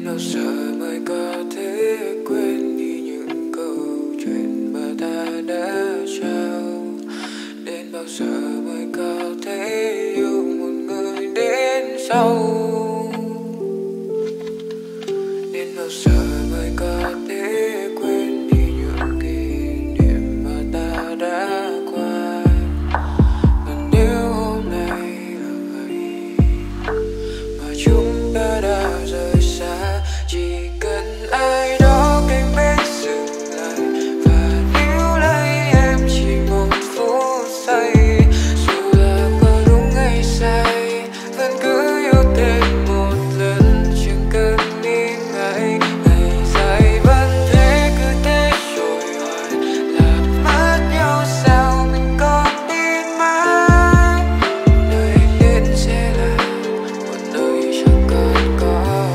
đến bao giờ mới có thể quên đi những câu chuyện mà ta đã trao? Đến bao giờ mới có thể yêu một người đến sau? Đến bao giờ mới có thể quên đi những kỷ niệm mà ta đã qua? Và nếu hôm nay là ngày mà chúng ta đã rời xa, chỉ cần ai đó cạnh bên dừng lại và níu lấy em chỉ một phút giây. Dù là có đúng hay sai, vẫn cứ yêu thêm một lần chẳng cần nghĩ ngại. Ngày dài vẫn thế, cứ thế trôi hoài, làm mất nhau sao mình có tin mãi? Nơi đến sẽ là một nơi chẳng còn có em.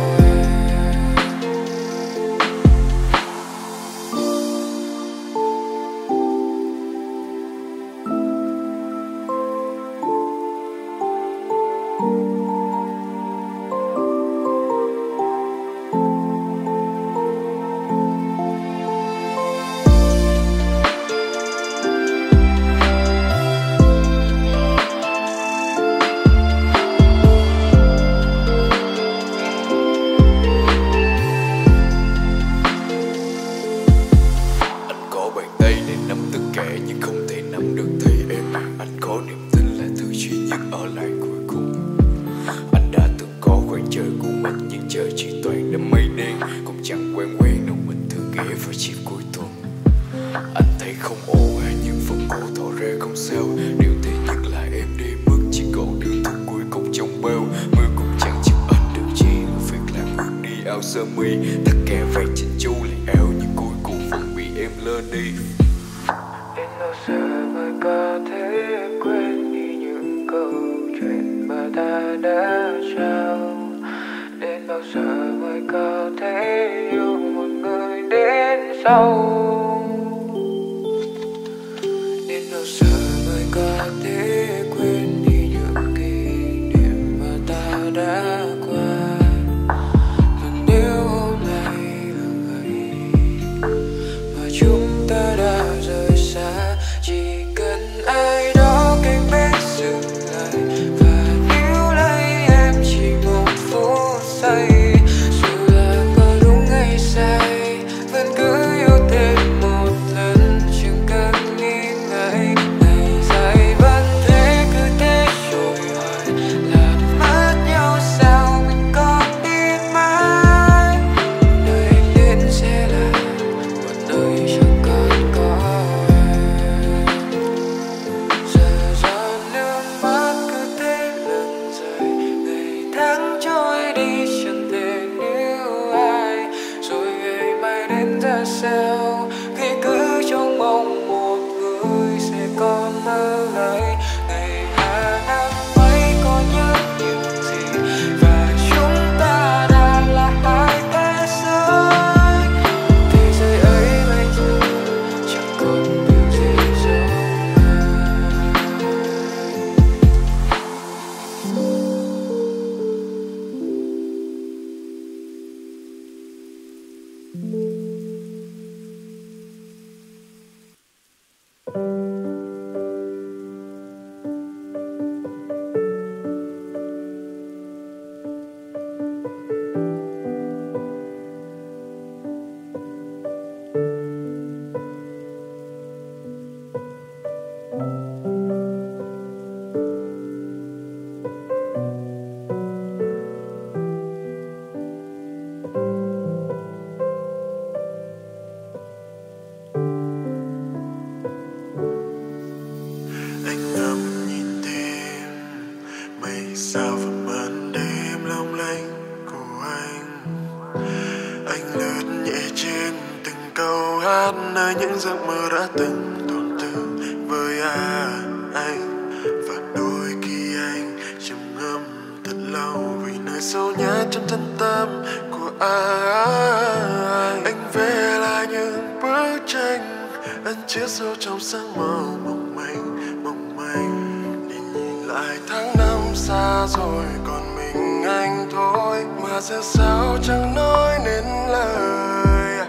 Xa rồi còn mình anh thôi mà. ta sẽ sao chẳng nói nên lời.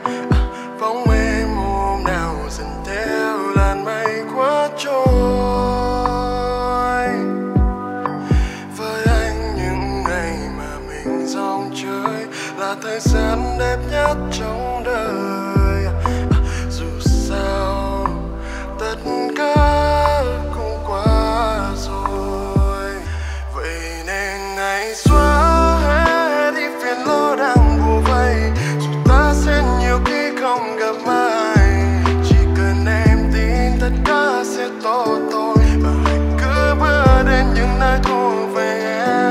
Bóng em hôm nào dần theo làn mây quá trôi. Với anh những ngày mà mình rong chơi là thời gian đẹp nhất trong đời. Dù sao tất cả cũng qua rồi, vậy nên ngày xóa hết đi phiền lo đang bùa vây. Dù ta sẽ nhiều khi không gặp ai, chỉ cần em tin tất cả sẽ tốt thôi. Và hãy cứ bước đến những nơi thuộc về em,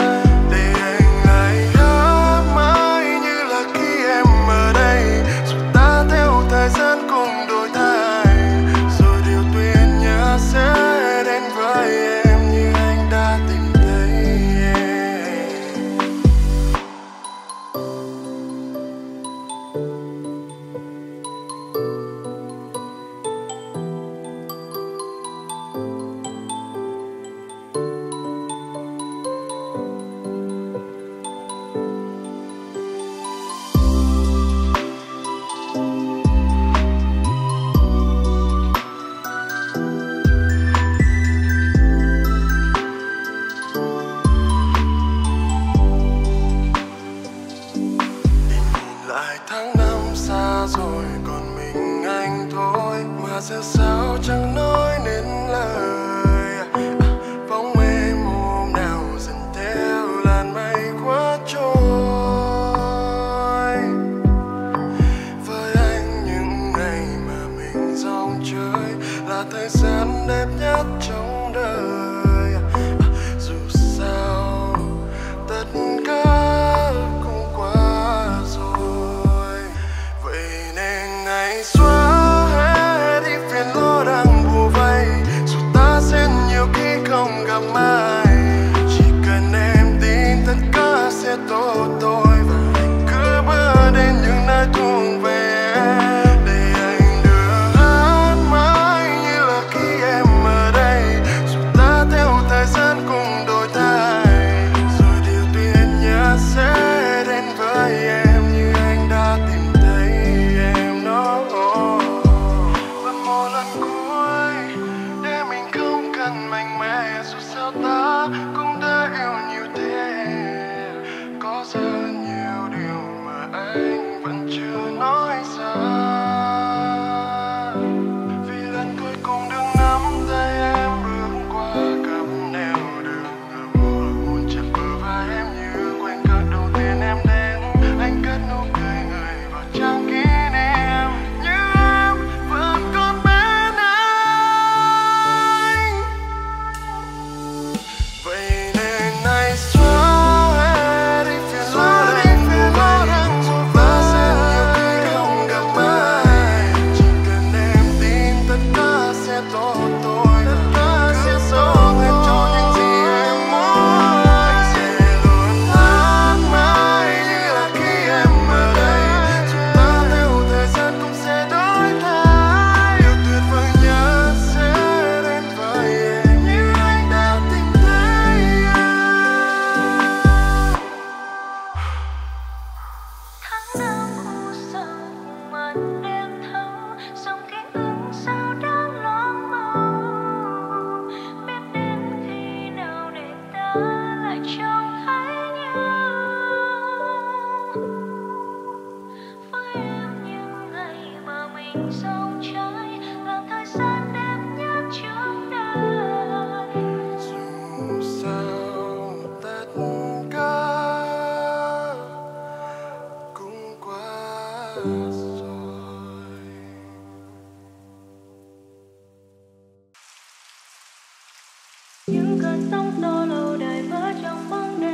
để anh lại hát mãi như là khi em ở đây. Dù ta theo thời gian cùng đổi thay, rồi điều tuyệt nhất sẽ đến với em như anh đã tìm thấy sẽ sao chẳng nói nên lời. Bóng em hôm nào dần theo làn mây quá trôi. Với anh những ngày mà mình rong chơi là thời gian đẹp nhất trong đời. Dù sao tất cả cũng qua rồi, vậy nên ngày xuân mai. Chỉ cần em tin tất cả sẽ tốt thôi, và hãy cứ bước đến những nơi thuộc về em, để anh được hát mãi như là khi em ở đây. Dù ta theo thời gian cùng đổi thay, rồi điều tuyệt nhất sẽ đến với em như anh đã tìm thấy em đó. Và một lần cuối để mình không cần mạnh mẽ, dù ta cũng đã yêu nhiều thế. Có rất nhiều điều mà anh vẫn chưa nói ra, vì lần cuối cùng được nắm tay em bước qua cặp nẻo đường ngập buồn. Chạm bờ vai em như khoảnh khắc đầu tiên em đến, anh cất nụ cười người vào trang kỷ niệm như em vẫn còn bên anh. Vậy nên ngày xóa hết đi phiền lo đang bùa vây. Dù ta sẽ nhiều khi không gặp ai, chỉ cần em tin tất cả sẽ tốt thôi. Và cứ sống hết cho những gì em muốn, anh sẽ luôn hát mãi như là khi em ở đây. Dù ta theo thời gian cũng sẽ đổi thay, điều tuyệt vời nhất sẽ đến với em như anh đã tìm thấy em. Tháng năm u sầu cùng màn đêm thâu, dòng ký ức sao đang loáng màu. Biết đến khi nào để ta lại trông thấy nhau. Với em những ngày mà mình rong chơi là thời gian đẹp nhất trong đời. Dù sao tất cả cũng qua rồi. Những cơn sóng đổ lâu đài vỡ trong bóng đêm.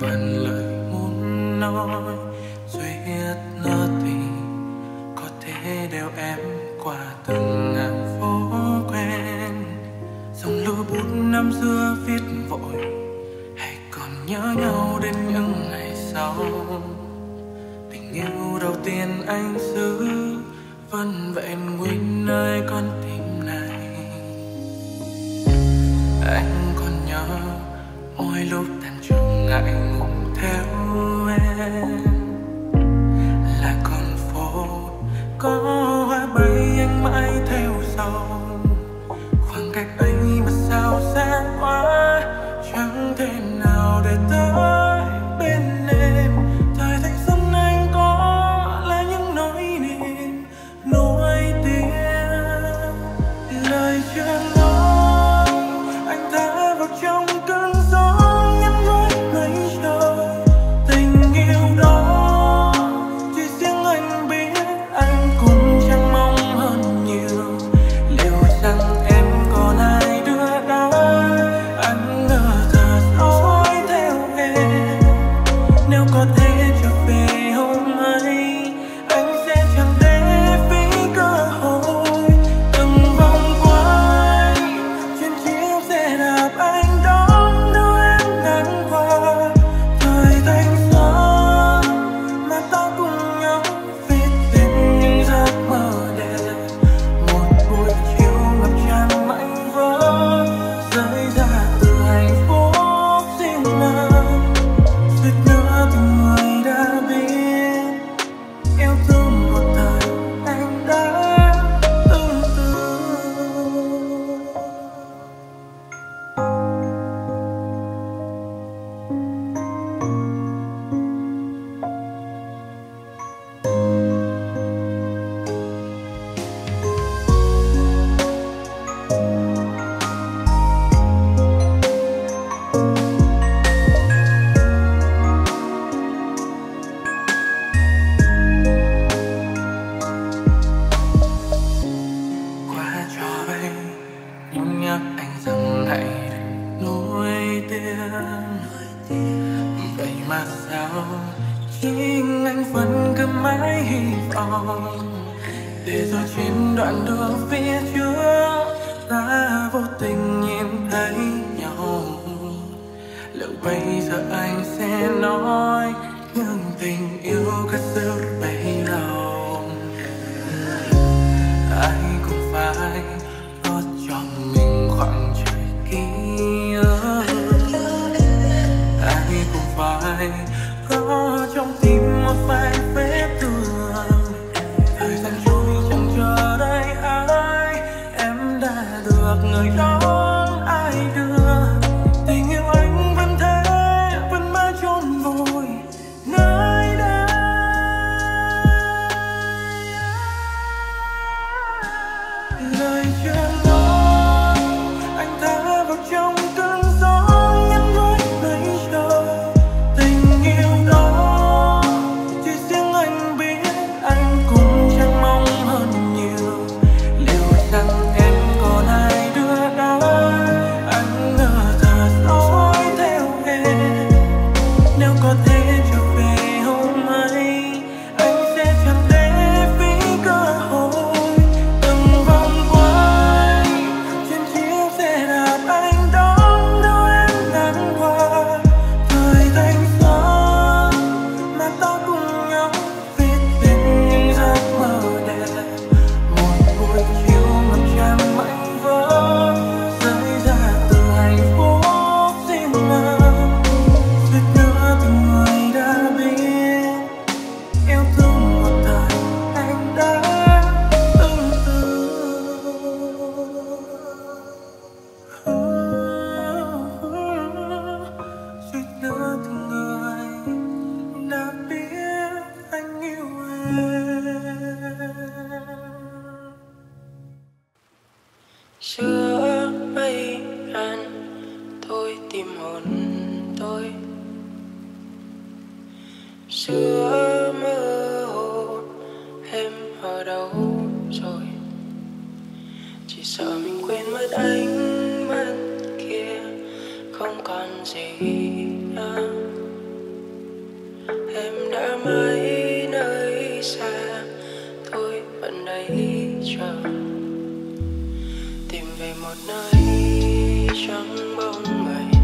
vần lời muốn nói, duy nhất nó thì có thể đeo em qua từng ngàn phố quen. Dòng lưu bút năm xưa viết vội, hãy còn nhớ nhau đến những ngày sau. Tình yêu đầu tiên anh giữ vẫn vẹn nguyên nơi con tim này. Anh còn nhớ mỗi lúc tan trường anh cũng theo em, là con phố có hoa bay anh mãi theo sau. Khoảng cách ấy mà sao xa quá, chẳng thể nào để tới bên em. Thời thanh xuân anh có là những nỗi niềm nối tiếc, lời chưa nói anh đã vào trong cơn gió nhắm gói mây trời. Tình yêu đó chỉ riêng anh biết, anh cũng chẳng mong hơn nhiều. Liệu rằng không còn gì nữa. trắng bóng mây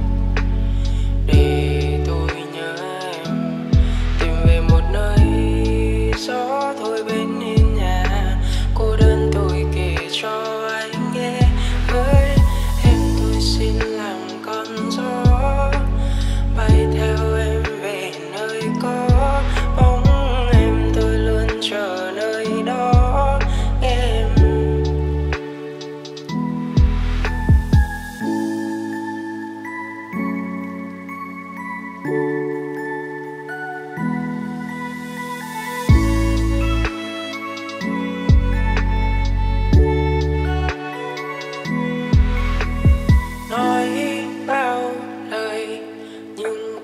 để tôi nhớ em, tìm về một nơi gió thổi bên hiên nhà cô đơn, tôi kể cho anh nghe. Với em tôi xin làm con gió bay theo em về nơi có bóng em, tôi luôn chờ nơi đó.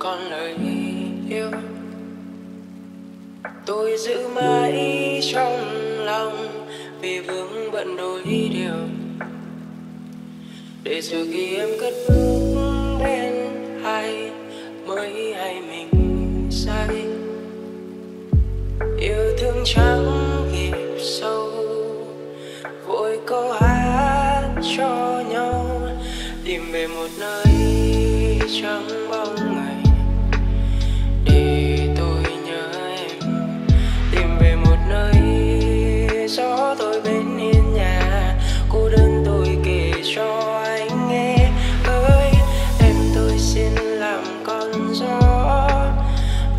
Còn lời yêu tôi giữ mãi trong lòng vì vướng bận đôi điều, để rồi khi em cất bước bên ai mới hay mình say. Yêu thương chẳng kịp sâu vội câu hát cho nhau, tìm về một nơi trắng bóng ngày gió tôi bên hiên nhà cô đơn, tôi kể cho anh nghe. Ơi em tôi xin làm con gió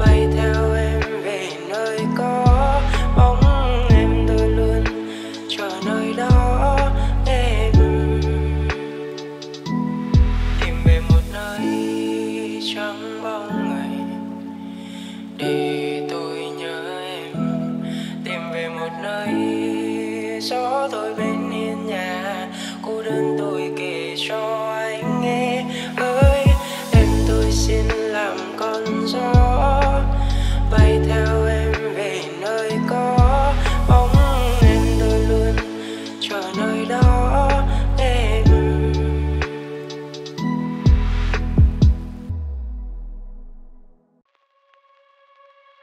bay theo em về nơi có bóng em, tôi luôn chờ nơi đó em.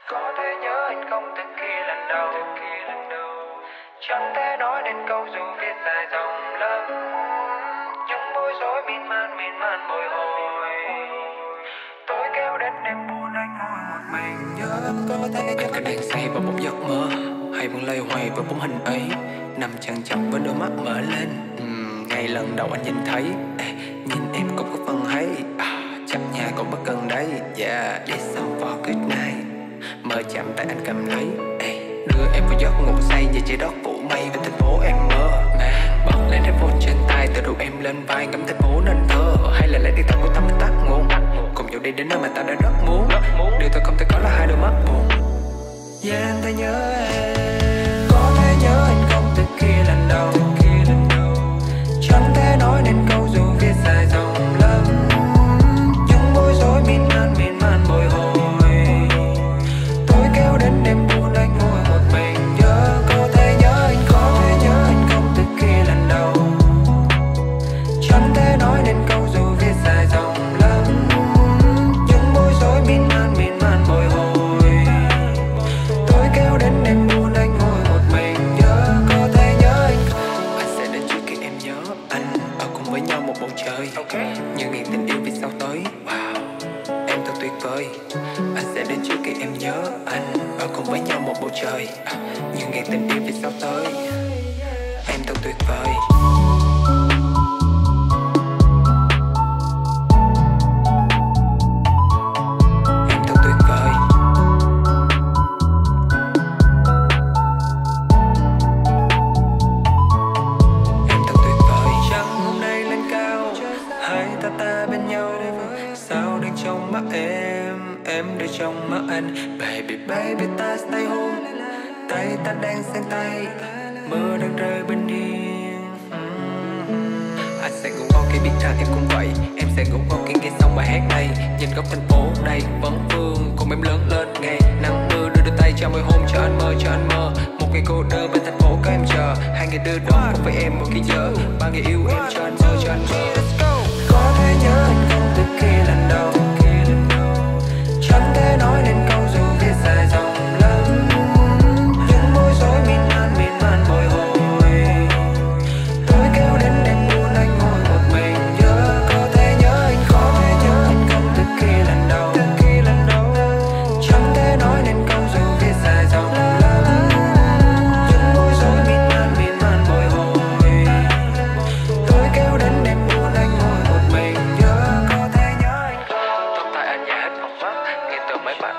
Có thể nhớ anh không từ khi lần đầu, chẳng thể nói đến câu dù viết dài dòng lắm, những bối rối miên man bồi hồi. Tôi kêu đến đêm buồn anh ngồi một mình nhớ. Có thể nhớ anh đang say vào một giấc mơ, hay vẫn lay hoay với bóng hình ấy, nằm chằn chọc với đôi mắt mở lên. Ngay lần đầu anh nhìn thấy, nhìn em cũng có phần hay, chắc nhà cũng bất cần đấy. Yeah, this song for good night, mơ chạm tay anh cầm lấy. Đưa em vào giấc ngủ say về trái đất phủ mây về thành phố em mơ. Bật lên headphone trên tay tự rủ em lên vai ngắm thành phố nên thơ, hay là lấy điện thoại của ta mình tắt nguồn, cùng nhau đi đến nơi mà ta đã rất muốn. Điều tôi không thể có là hai đôi mắt buồn. Yeah, anh thấy nhớ em. Có thể nhớ anh không từ khi lần đầu, chẳng thể nói nên câu dù viết dài dòng lắm, những bối rối miên man bồi hồi. Tôi kêu đến đêm buồn anh ngồi một mình nhớ. Có thể nhớ anh, có thể nhớ anh không từ khi lần đầu, chẳng thể nói nên câu dù viết dài dòng lắm, những bối rối miên man bồi hồi. Tôi kêu đến đêm buồn anh ngồi một mình nhớ. Có thể nhớ anh không, anh sẽ đến trước khi em nhớ anh, ở cùng với nhau một bầu trời. Như nghiện tình yêu vì sao tới, em thật tuyệt vời. Anh sẽ đến trước khi em nhớ anh, ở cùng với nhau một bầu trời. Như ngày tình yêu vì sao tới, em thật tuyệt vời. Em đưa trong mắt anh, baby baby ta stay home, tay ta đang sang tay, mưa đang rơi bên hiên. Anh sẽ ngủ ngon khi biết rằng em cũng vậy, em sẽ ngủ ngon khi nghe xong bài hát này, nhìn góc thành phố này vẫn vương cùng em lớn lên ngày nắng mưa. Đưa đôi tay cho mỗi hôm cho anh mơ, cho anh mơ một ngày cô đơn bên thành phố có em chờ, hai người đưa đón cùng với em một khi giờ, ba người yêu em cho anh mơ, cho anh mơ. Có thể nhớ anh không từ khi lần đầu, chẳng thể nói nên câu dù viết dài dòng lắm, những bối rối miên man bồi hồi. Tôi kêu đến đêm buồn anh ngồi một mình nhớ.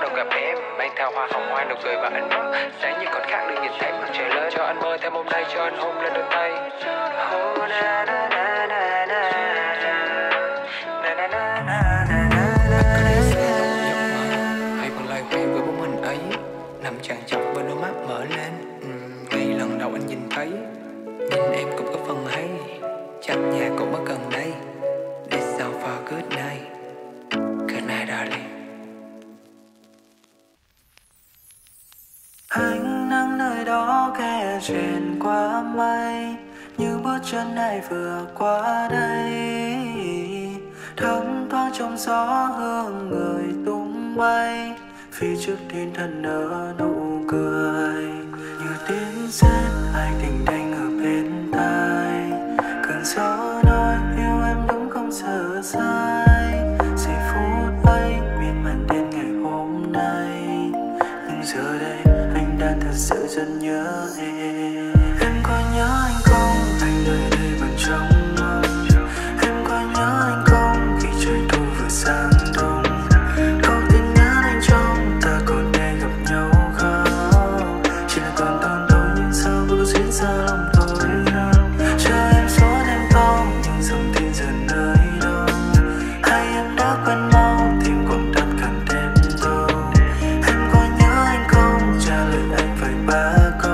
đầu gặp em, mang theo hoa hồng hoa nụ cười và anh mắt sáng như con khác được nhìn thấy mặt trời lớn. Cho anh mơ thêm hôm nay, cho anh hôn lên đôi tay. Hãy còn lại quen với bóng hình ấy, nằm chằn chọc bên đôi mắt mở lên. Ngày lần đầu anh nhìn thấy, nhìn em cũng có phần hay, chắc nhà cũng mất gần đây. It's so far good night, good night darling. Ánh nắng nơi đó khe truyền qua mây, như bước chân này vừa qua đây. Thấm thoáng trong gió hương người tung bay, phía trước thiên thần nở nụ cười. Như tiếng sét ai tình đành ở bên tai, cơn gió nói yêu em đúng không sợ sai. Giây phút ấy miên man đến ngày hôm nay, nhưng giờ đây thật sự rất nhớ em. Em có nhớ anh không? Anh nơi đây vẫn trong mong. Em có nhớ anh không? Khi trời thu vừa sang đông, câu tin nhắn anh trong ta còn đây gặp nhau không? Chỉ là toàn tàn thôi nhưng sao cứ diễn ra lòng tôi nắng. Cho em số đêm không, nhưng dòng tin dần nơi đâu? Hay em đã quen nhau, tim còn đắt càng thêm đâu? Em có nhớ anh không? Trả lời anh phải ba câu.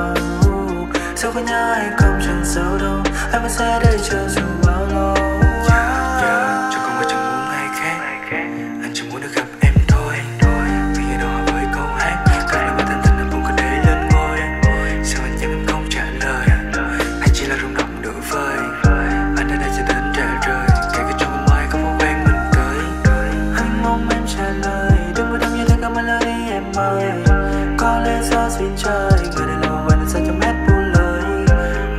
Sao có nhớ anh không chẳng sao đâu, em vẫn sẽ đây chờ dù bao lâu. Chẳng có người chẳng muốn ai khác, anh chỉ muốn được gặp em thôi. Vì ở đó với câu hát, càng là với thân thân em cũng có thể lên ngôi. Sao anh nhắn em không trả lời, anh chỉ là rung động nửa vời. Anh đã đây cho đến trả rời, kể cả trong hôm mai không có quen mình tới. Anh mong em trả lời, đừng có đâm như lên cảm ơn lời đi em ơi. Có lẽ do duyên trời, người đàn lâu và đàn xa trăm mét buông lời.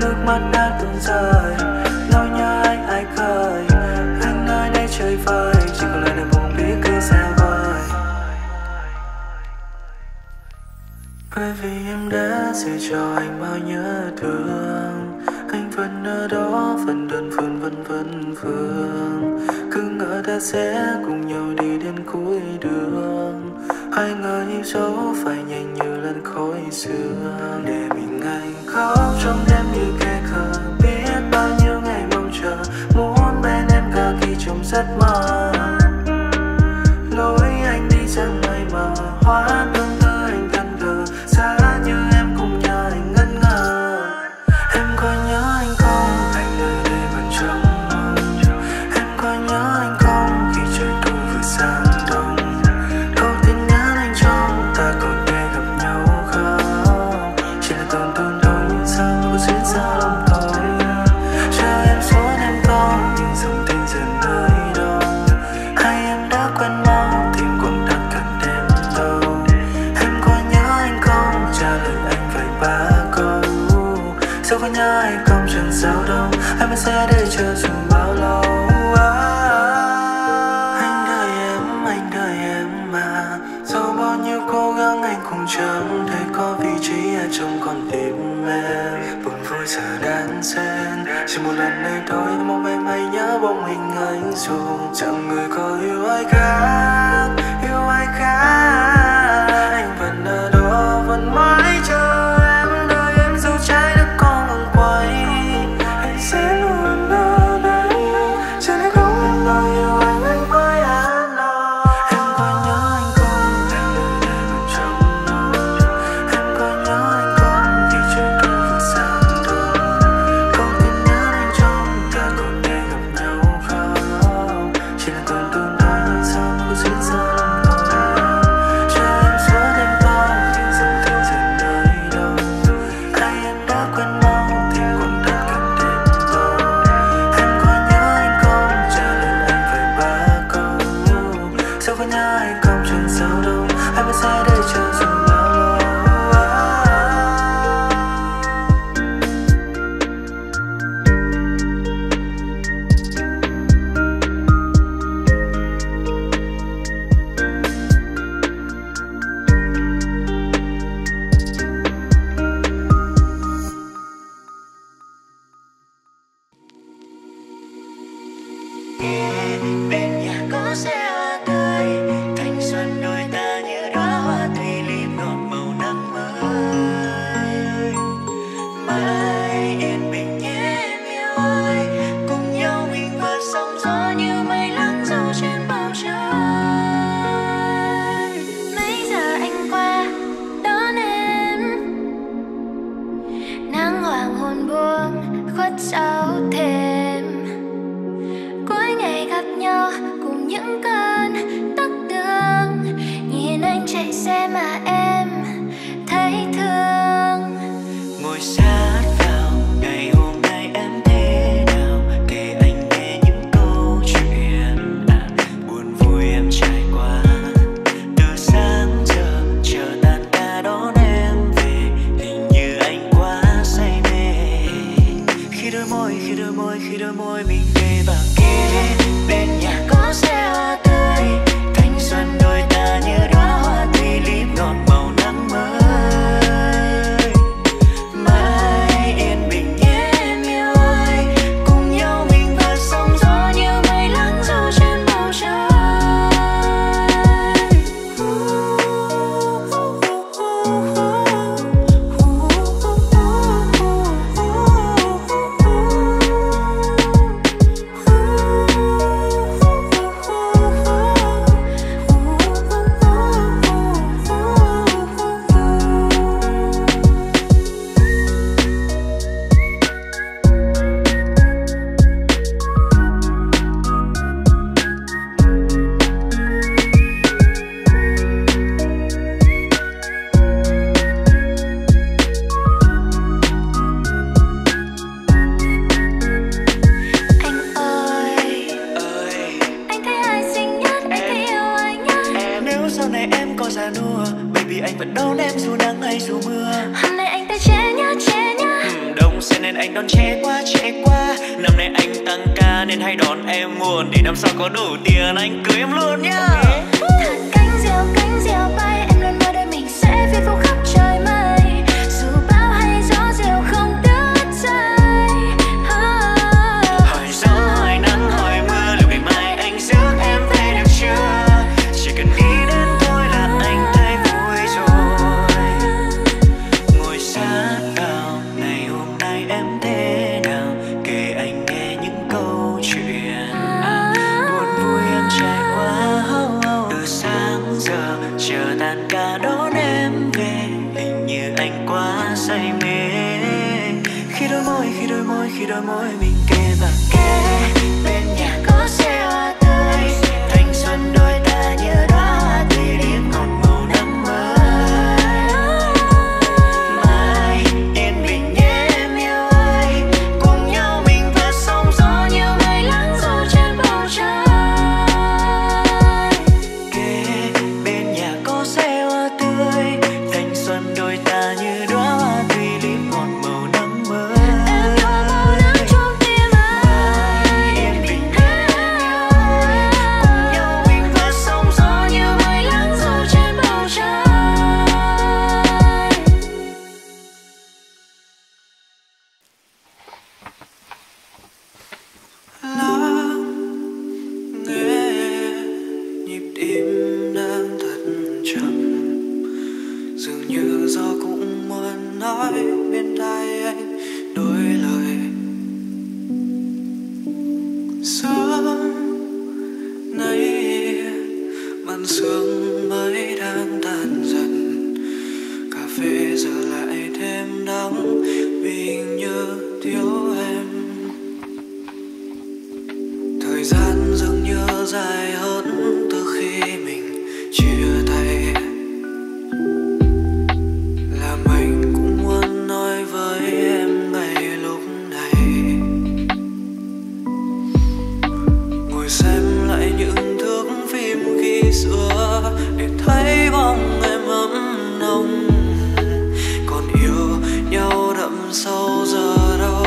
Nước mắt đã tuôn rơi, nỗi nhớ anh ai khơi. Anh nơi đây chơi vơi, chỉ còn lời này buồn biết cứ xa vời. Bởi vì em đã dạy cho anh bao nhớ thương, anh vẫn ở đó, vẫn đơn phương, vẫn vương. Cứ ngỡ ta sẽ cùng nhau đi đến cuối đường, ai ngờ nhịp dấu phải nhanh như lần khói xưa. Để mình anh khóc trong đêm như kẻ khờ, biết bao nhiêu ngày mong chờ, muốn bên em cả khi trong giấc mơ. Lối anh đi ra mây mờ, hóa tương tư anh thân thờ, xa như em cùng nhà anh ngân ngờ. Em có nhớ anh không? Anh nơi đây vẫn trong mơ. Em có nhớ anh không? Khi trời thu vừa sang đông, câu tin nhắn anh trong ta còn đây gặp nhau không? Chỉ là toàn tồn thôi nhưng sao cứ diễn ra lòng tôi. Chờ em số đêm không, nhưng dòng tin dần nơi đâu? Hay em đã quen nhau, tim cũng đặt cạnh đêm đâu? Em có nhớ anh không? Trả lời anh phải ba câu. Sao có nhớ anh không chẳng sao đâu, em sẽ đây chờ dù bao lâu. Anh đợi em mà, sau bao nhiêu cố gắng anh cũng chẳng thấy có vị trí ở trong con tim em. Buồn vui giờ đan xen, chỉ một lần này thôi mong em hãy nhớ bóng hình anh, dù chẳng người có yêu ai khác, yêu ai khác. Anh vẫn ở đó, vẫn mãi chờ em, đợi em dù trái đất có ngừng quay. Anh sẽ luôn ở đây, cho đến không bao yêu anh mới an lòng. Em có nhớ anh không? Anh nơi đây vẫn trong mơ. Em có nhớ anh không? Khi trời thu vừa sang đông, câu tin nhắn anh trong ta còn đây gặp nhau không? Chỉ là toàn tồn tại nhưng sao cứ diễn ra lòng tôi. Cho em số đêm không, nhưng dòng tin dần nơi đâu? Hay em đã quen nhau, tim cũng đặt cạnh đêm đâu? Em có nhớ anh không? Trả lời anh phải ba câu. Sao có nhớ anh không chẳng sao đâu, em vẫn sẽ đây chờ dù bao lâu. Nghe bên nhà có xe tươi, thanh xuân đôi ta như đóa hoa. sẽ mà em thấy thương. Ngồi sát vào ngày hôm nay em thế nào, kể anh nghe những câu chuyện buồn vui em trải qua. Từ sáng giờ chờ tan ca đón em về, hình như anh quá say mê. Khi đôi môi mình kề vào kia bên nhà có xe hoa tươi, thanh xuân đôi ta như đóa hoa tulip ngọt màu nắng mới. Mai yên bình nhé em yêu ơi, cùng nhau mình vượt sóng gió như mây lắng dịu trên bầu trời. Sâu giờ đó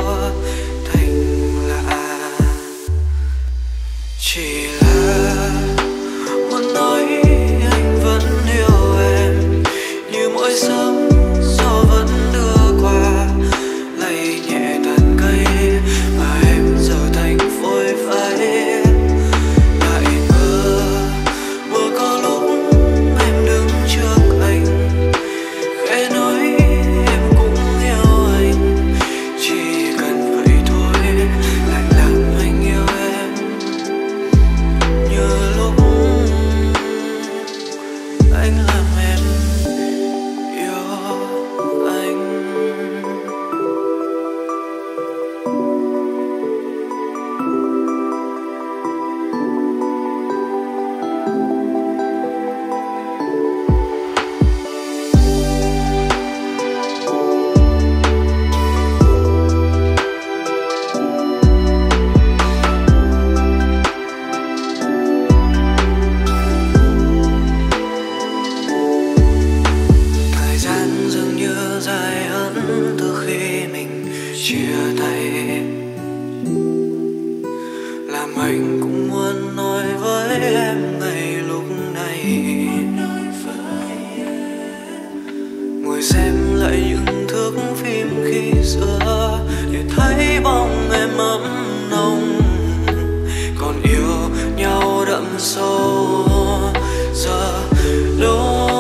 chia tay làm anh cũng muốn nói với em ngay lúc này, ngồi xem lại những thước phim khi xưa để thấy bóng em ấm nồng, còn yêu nhau đậm sâu giờ đâu.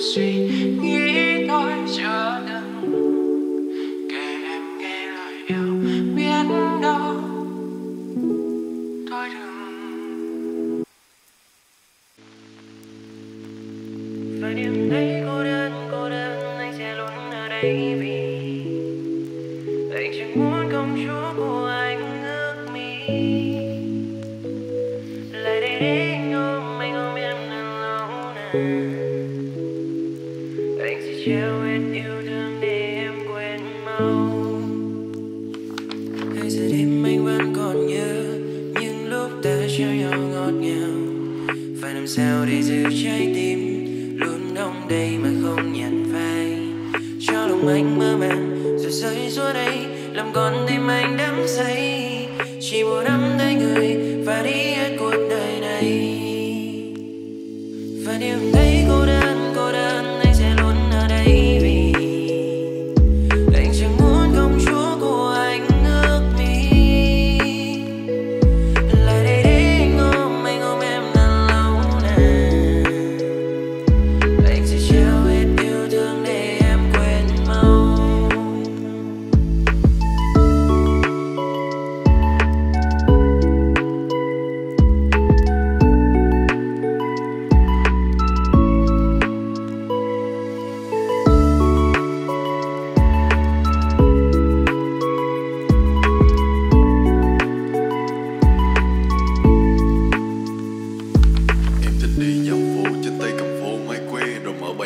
suy nghĩ tôi chưa đừng kể em nghe lời yêu biết đâu tôi đừng. Và đêm nay cô đơn anh sẽ luôn ở đây vì anh chẳng muốn công chúa của anh ước mi. Anh sẽ trao hết yêu thương để em quên mau. Hai giờ đêm anh vẫn còn nhớ những lúc ta trao nhau ngọt ngào. Phải làm sao để giữ trái tim luôn đong đầy mà không nhận vai. Cho lòng anh mơ màng rồi rơi xuống đây làm con tim anh đắm say. Chỉ muốn nắm tay người và đi hết cuộc đời này. Và điều thấy cô đơn anh sẽ luôn ở đây vì anh chẳng muốn công chúa của anh ước mi. Lại đây để anh ôm em ngàn lâu nè. Anh sẽ trao hết yêu thương để em quên mau.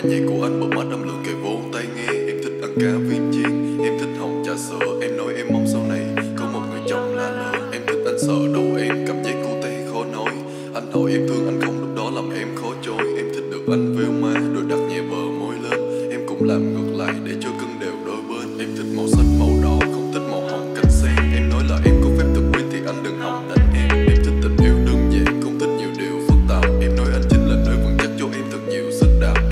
Nhạc của anh bật mắt âm lượng kề vô tay nghe. Em thích ăn cá viên chiên, em thích hồng trà sữa. Em nói em mong sau này có một người chồng là lỡ. Em thích anh sợ đầu em, cảm giác cô tê khó nói. Anh hỏi em thương anh không, lúc đó làm em khó chối. Em thích được anh vêu má, đôi đặt nhẹ bờ môi lên. Em cũng làm ngược lại để cho cưng đều đôi bên. Em thích màu xanh màu đỏ, không thích màu hồng cánh sen. Em nói là em có phép tự quyết thì anh đừng hòng đánh em. Em thích tình yêu đơn giản, không thích nhiều điều phức tạp. Em nói anh chính là nơi vững chắc cho em thật nhiều sức đạp. Anh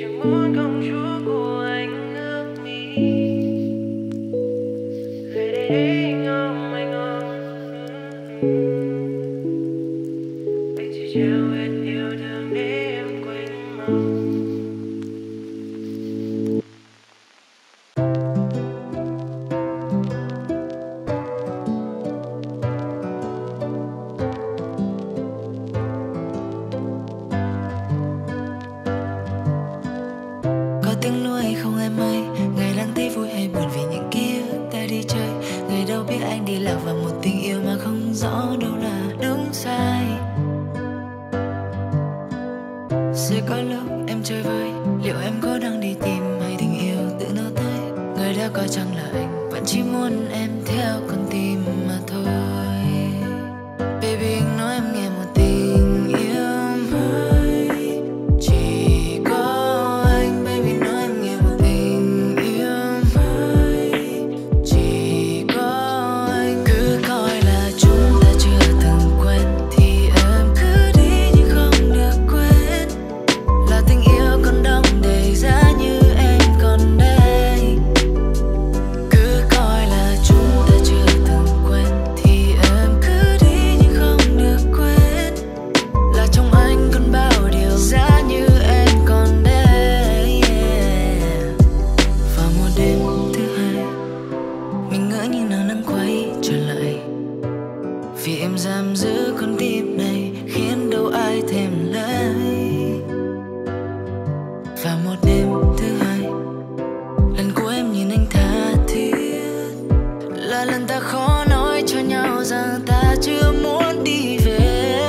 chẳng muốn công chúa của anh ước mi. Lại đây để anh ôm anh sẽ trao hết yêu thương để em quên mong. Tiếng lúa hay không em ơi, ngày đang thấy vui hay buồn vì những kia ta đi chơi. Người đâu biết anh đi lạc vào một tình yêu mà không rõ đâu là đúng sai. Sẽ có lúc em chơi vơi, liệu em có đang đi tìm hay tình yêu tự nó tới. Người đã coi chăng là anh vẫn chỉ muốn em theo con tim mà thôi. Baby anh nói em nghe một tình yêu mới chỉ giam giữ con tim này khiến đâu ai thèm lấy. Và một đêm thứ hai, lần cuối em nhìn anh tha thiết là lần ta khó nói cho nhau rằng ta chưa muốn đi về.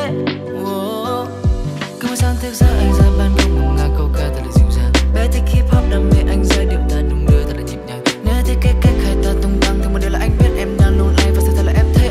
Oh. Cứ mỗi sáng thức giấc anh ra ban công ngủ ngả câu ca thật là dịu dàng. Bé thích hip hop đam mê anh giai điệu ta đung đưa thật là nhịp nhàng. Nếu thích cách cách hay ta tung tăng thì một điều là anh biết em đang lung lay và sẽ thật là em thấy.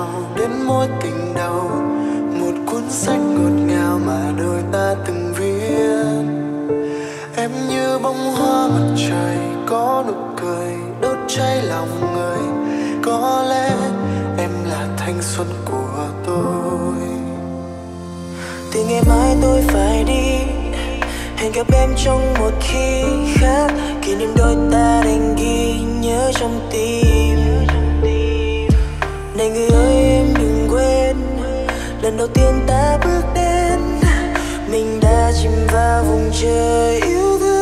nào đến mối tình đầu, một cuốn sách ngọt ngào mà đôi ta từng viết. Em như bông hoa mặt trời, có nụ cười đốt cháy lòng người. Có lẽ em là thanh xuân của tôi. Từ ngày mai tôi phải đi, hẹn gặp em trong một khi khác. Kỷ niệm đôi ta đành ghi nhớ trong tim. Này người ơi em đừng quên, lần đầu tiên ta bước đến, mình đã chìm vào vùng trời yêu thương.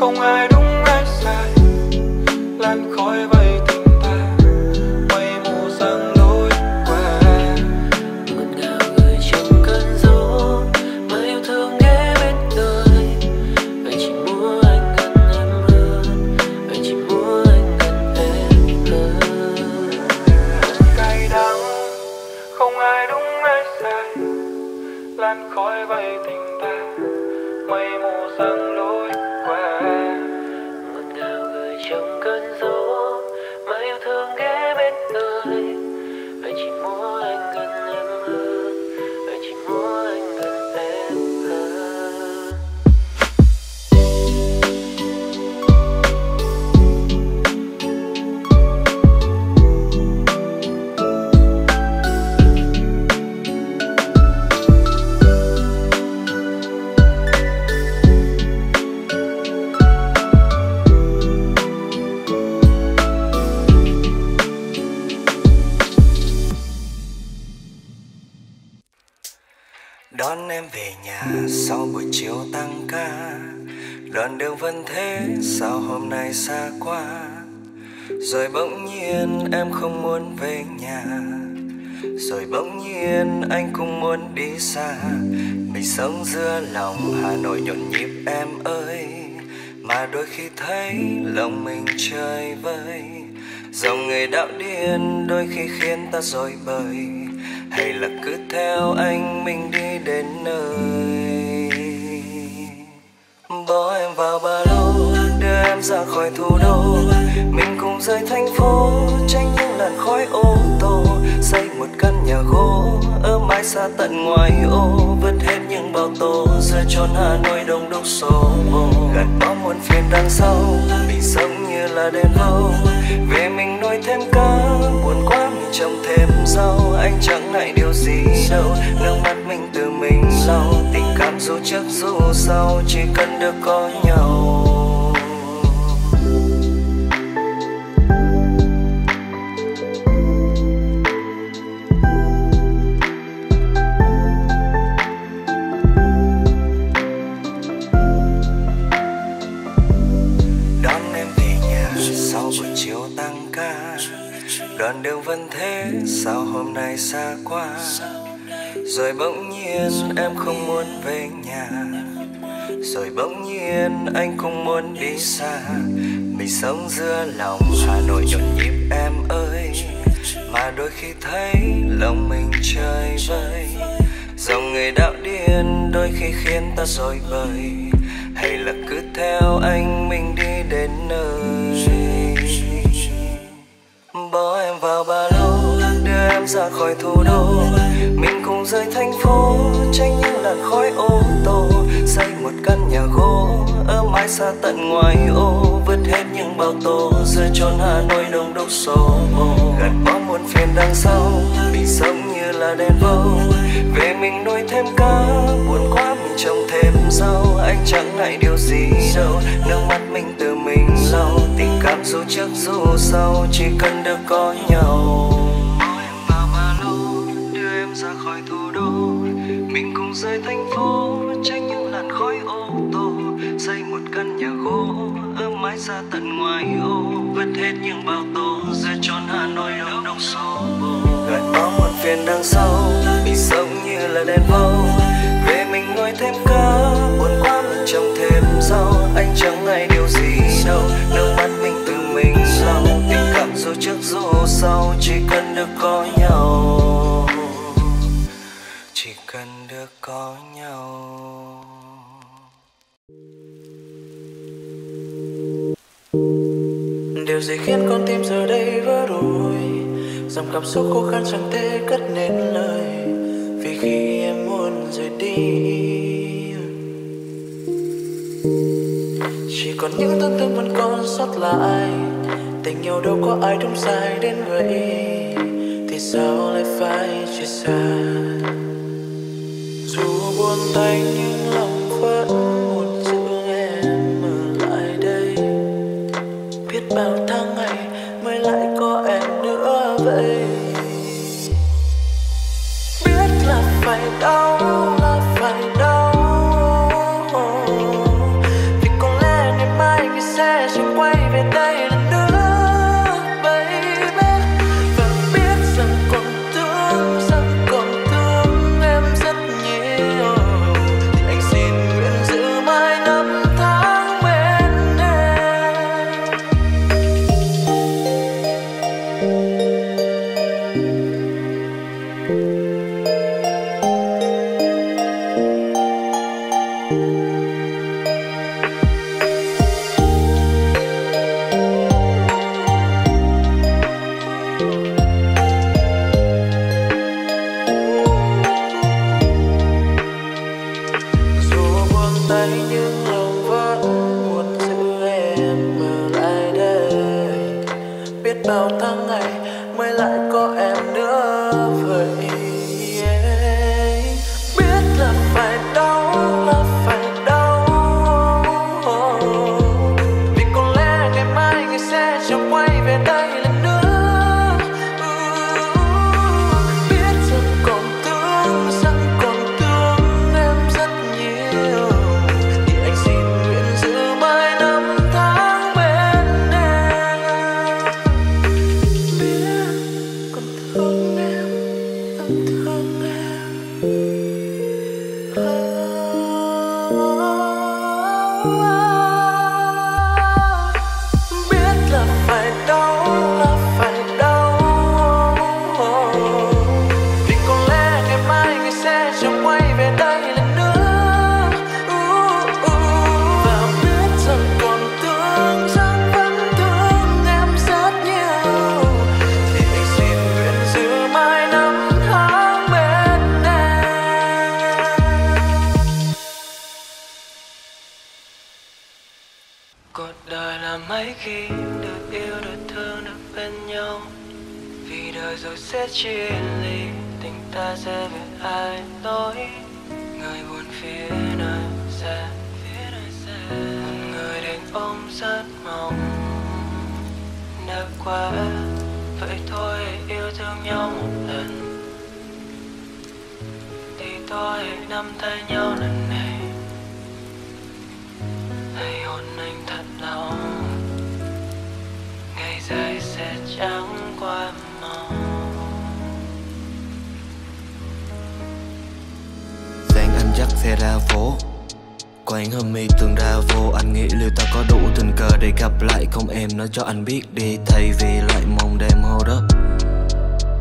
không ai đúng ai sai, lan khói bay tình ta, mây mù sang lối qua. Ngọt ngào gửi trong cơn gió, mà yêu thương để bên đời. Anh chỉ muốn anh gần em hơn, anh chỉ muốn anh gần em hơn. Cay đắng, không ai đúng ai sai, lan khói bay tình ta, mây mù sang lối. Đón em về nhà sau buổi chiều tăng ca, đoạn đường vẫn thế sao hôm nay xa quá. Rồi bỗng nhiên em không muốn về nhà, rồi bỗng nhiên anh cũng muốn đi xa. Mình sống giữa lòng Hà Nội nhộn nhịp em ơi, mà đôi khi thấy lòng mình chơi vơi. Dòng người đạo điên đôi khi khiến ta rối bời, hay là cứ theo anh mình đi đến nơi. Bỏ em vào ba lô, đưa em ra khỏi thủ đô, mình cùng rời thành phố, tránh những làn khói ô tô. Xây một căn nhà gỗ ở mãi xa tận ngoài ô, vứt hết những bao tố giữa chốn Hà Nội đông đúc xô bồ. Gạt bỏ muôn phiền đằng sau, mình sống như là đèn hâu. Về mình nuôi thêm cá, buồn quá mình trồng thêm rau. Anh chẳng ngại điều gì đâu, nước mắt mình tự mình lau. Tình cảm dù trước dù sau, chỉ cần được có nhau. Đoạn đường vẫn thế sao hôm nay xa quá. Rồi bỗng nhiên em không muốn về nhà, rồi bỗng nhiên anh cũng muốn đi xa. Mình sống giữa lòng Hà Nội nhộn nhịp em ơi, mà đôi khi thấy lòng mình chơi vơi. Dòng người đạo điên đôi khi khiến ta rối bời, hay là cứ theo anh mình đi đến nơi. Bỏ em vào ba lô, đưa em ra khỏi thủ đô, mình cùng rời thành phố, tránh những làn khói ô tô. Xây một căn nhà gỗ ở mãi xa tận ngoài ô, vứt hết những bao tố giữa chốn Hà Nội đông đúc xô bồ. Gạt bỏ muôn phiền đằng sau, mình sống như là đèn vâu. Về mình nuôi thêm cá, buồn quá mình trồng thêm rau. Anh chẳng ngại điều gì đâu, nước mắt mình tự mình lau. Tình cảm dù trước dù sau, chỉ cần được có nhau. Bỏ em vào ba lô, đưa em ra khỏi thủ đô, mình cùng rời thành phố, tránh những làn khói ô tô. Xây một căn nhà gỗ ở mãi xa tận ngoài ô, vứt hết những bao tố giữa chốn Hà Nội đông đúc xô bồ. Gạt bỏ muôn phiền đằng sau, mình sống như là đèn vâu. Về mình nuôi thêm cá, buồn quá mình trồng thêm rau. Anh chẳng ngại điều gì đâu, nước mắt mình tự mình lau. Tình cảm dù trước dù sau, chỉ cần được có nhau, chỉ cần được có nhau. Điều gì khiến con tim giờ đây vỡ đuôi, dòng cảm xúc khô khan chẳng thể cất nên lời. Vì khi em muốn rời đi, chỉ còn những tương tư vẫn còn sót lại. Tình yêu đâu có ai đúng sai đến vậy, thì sao lại phải chia xa. Dù buông tay nhưng lòng vẫn muốn giữ em ở lại đây. Biết bao tháng ngày mới lại có em nữa vậy. Biết là phải đau, là phải đau, vì có lẽ ngày mai Cuộc đời là mấy khi được yêu, được thương, được bên nhau. Vì đời rồi sẽ chia ly, tình ta sẽ về ai tối. Người buồn phía nơi xa, một người đàn ông rất mong đã qua. Vậy thôi hãy yêu thương nhau một lần, thì tôi hãy nắm tay nhau lần này. Hãy hôn anh thật lòng, ngày dài sẽ trắng qua màu. Sáng anh dắt xe ra phố, quán hôm mi tường ra vô. Anh nghĩ liệu ta có đủ tình cờ để gặp lại không em? Nói cho anh biết đi, thay vì lại mong đêm hô đó.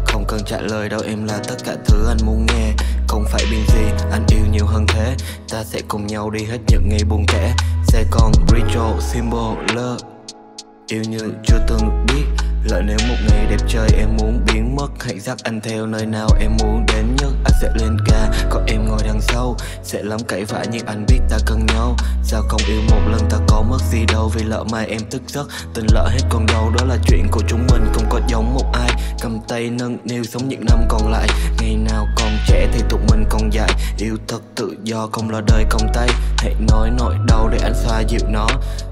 Không cần trả lời đâu, em là tất cả thứ anh muốn nghe. Không phải biên gì, anh yêu nhiều hơn thế. Ta sẽ cùng nhau đi hết những ngày buồn kẻ. Sẽ còn ritual, symbol, love. Yêu như chưa từng biết. Lỡ nếu một ngày đẹp trời em muốn biến mất, hãy dắt anh theo nơi nào em muốn đến nhất. Anh sẽ lên ca, có em ngồi đằng sau. Sẽ lắm cãi vã nhưng anh biết ta cần nhau. Sao không yêu một lần, ta có mất gì đâu. Vì lỡ mai em thức giấc, tình lỡ hết còn đâu. Đó là chuyện của chúng mình, không có giống một ai. Cầm tay nâng niu sống những năm còn lại. Ngày nào còn trẻ thì tụi mình còn dại. Yêu thật tự do, không lo đời còng tay. Hãy nói nỗi đau để anh xoa dịu nó.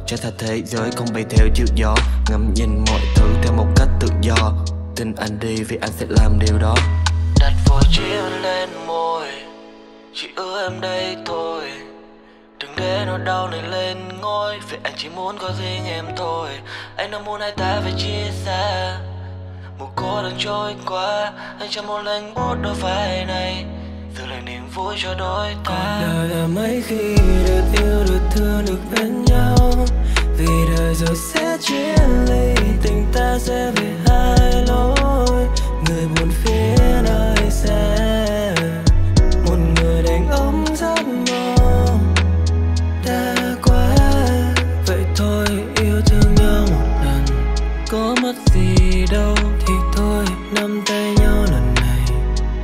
Trái thật thế giới không bay theo chiều gió. Ngắm nhìn mọi thứ theo một cách tự do. Tin anh đi vì anh sẽ làm điều đó. Đặt vội chia lên môi, chỉ ưa em đây thôi. Đừng để nỗi đau này lên ngôi, vì anh chỉ muốn có riêng em thôi. Anh đã muốn hai ta phải chia xa. Mùa cô đang trôi qua, anh chẳng muốn lênh bút đôi vai này. Giờ lại niềm vui cho đôi ta. Cuộc đời là mấy khi được yêu, được thương, được bên nhau. Vì đời rồi sẽ chia ly, tình ta sẽ về hai lối. Người buồn phía nơi xa, một người đàn ông rất mong đã quá. Vậy thôi yêu thương nhau một lần, có mất gì đâu thì thôi nắm tay nhau lần này.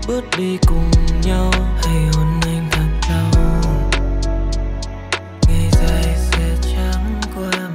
Bước đi cùng nhau, hãy hôn anh thật lòng, ngày dài sẽ trắng qua màu.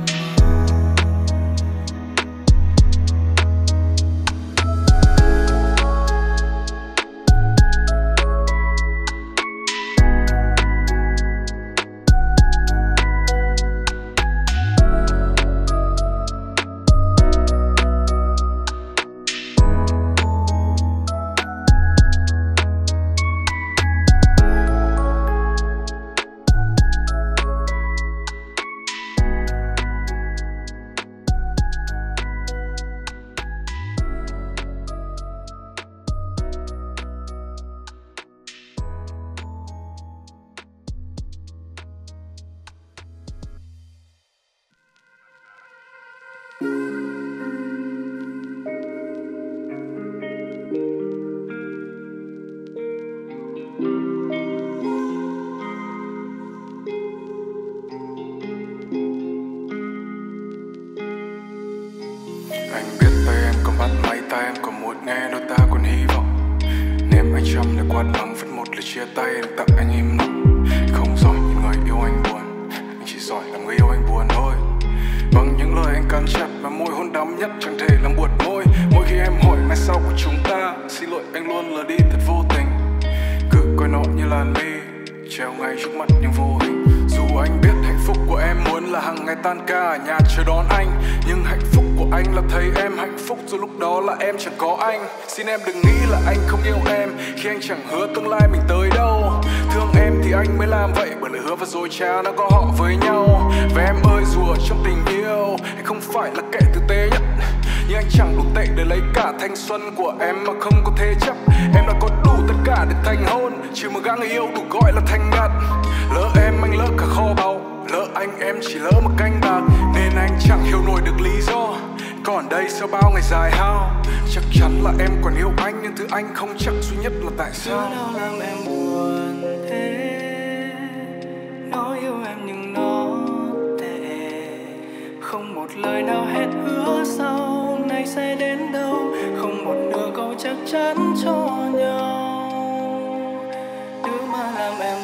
Em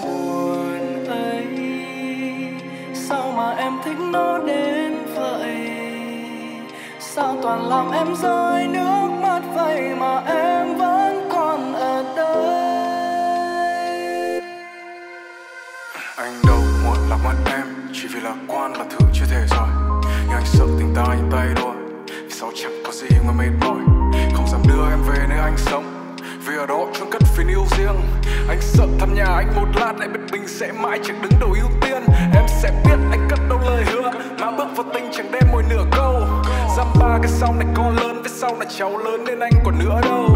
buồn ấy, sao mà em thích nó đến toàn làm em rơi nước mắt, vậy mà em vẫn còn ở đây. Anh đâu muộn là mất em, chỉ vì lạc quan là thứ chưa thể rồi. Nhưng anh sợ tình ta nhìn tay đôi, vì sao chẳng có gì mà mệt mỏi. Không dám đưa em về nơi anh sống, vì ở đó chẳng cất phiền yêu riêng. Anh sợ thăm nhà anh một lát lại biết mình sẽ mãi chẳng đứng đầu ưu tiên. Em sẽ biết anh cất đâu lời hứa, mà bước vào tình chẳng đem môi nửa câu. Dăm ba cái sau này con lớn, với sau là cháu lớn nên anh còn nữa đâu.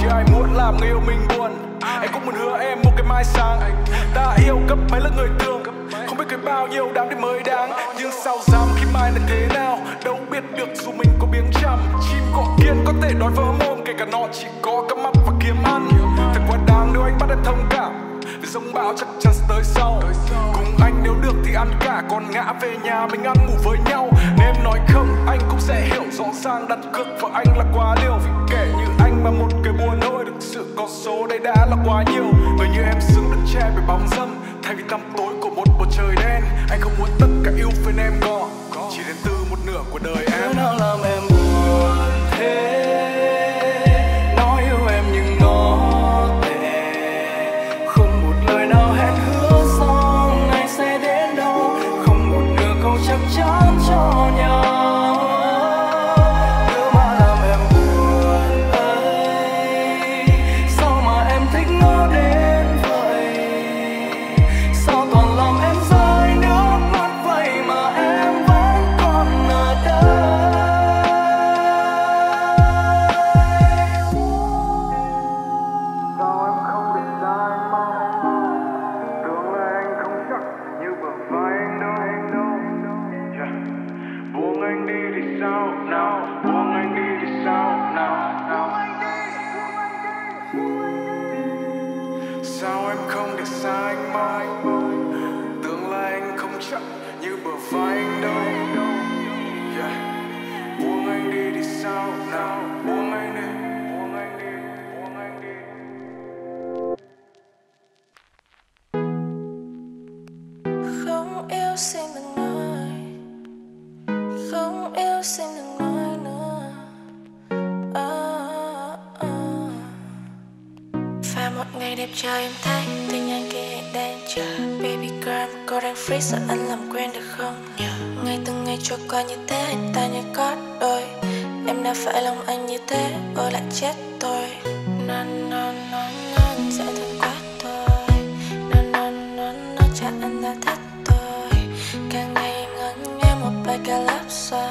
Chứ ai muốn làm người yêu mình buồn, anh cũng muốn hứa em một cái mai sáng. Ta yêu cấp mấy là người thương, không biết cái bao nhiêu đám đi mới đáng. Nhưng sao dám khi mai là thế nào, đâu biết được dù mình có biếng chăm. Chim có kiên có thể đói vỡ mồm, kể cả nó chỉ có cắm mặt và kiếm ăn. Thật quá đáng nếu anh bắt em thông cảm, vì sông bão chắc chắn sẽ tới sau. Cùng anh nếu được thì ăn cả, còn ngã về nhà mình ăn ngủ với nhau. Nếu em nói không anh cũng sẽ hiểu rõ ràng, đặt cược vào anh là quá liều. Vì kể như anh mà một cái buồn nỗi, thực sự có số đây đã là quá nhiều. Người như em xứng được che bởi bóng dâm, thay vì tăm tối của một bầu trời đen. Anh không muốn tất cả yêu phiền em có, chỉ đến từ một nửa của đời em. Thế nào làm em buồn thế, nói yêu em nhưng nó tệ. Không một lời nào hẹn hứa xong anh sẽ đến đâu, không một nửa câu chắc chắn cho nhau. Thứ mà làm em buồn ấy, sao mà em thích nó đến. Chào em thấy tình anh kia hẹn đang chờ. Baby girl cô đang free, sợ anh làm quen được không nhờ? Ngày từng ngày trôi qua như thế, anh ta như có đôi. Em đã phải lòng anh như thế, ôi lại chết tôi. Non dễ thương quá thôi. Non chả anh đã thích tôi. Càng ngày ngẩn nghe một bài ca lắp xoa.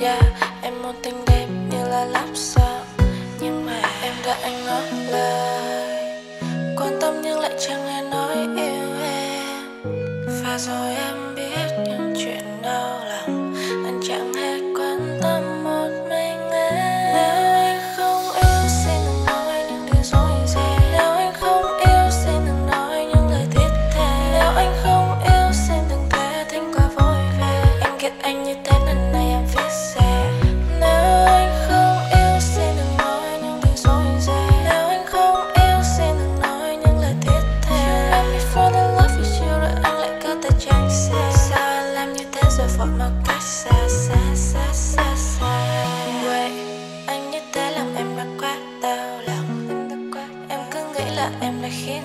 Yeah, em muốn tình đẹp như là lắp xoa. Nhưng mà em đã anh ngó lời, quan tâm nhưng lại chẳng nghe nói yêu em. Và rồi em biết những chuyện đau lòng, anh chẳng hề quan tâm một mình em. Nếu anh không yêu xin đừng nói những điều dối dề. Nếu anh không yêu xin đừng nói những lời thiết thề. Nếu anh không yêu xin đừng thế thính quá vội về. Em ghét anh như thế lần này em viết xe. Nếu anh không yêu xin đừng nói những điều dối dề. Nếu anh không yêu xin đừng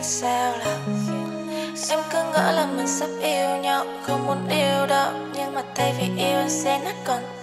sao lòng. Em cứ ngỡ là mình sắp yêu nhau, không muốn yêu đâu, nhưng mà thay vì yêu em sẽ nát còn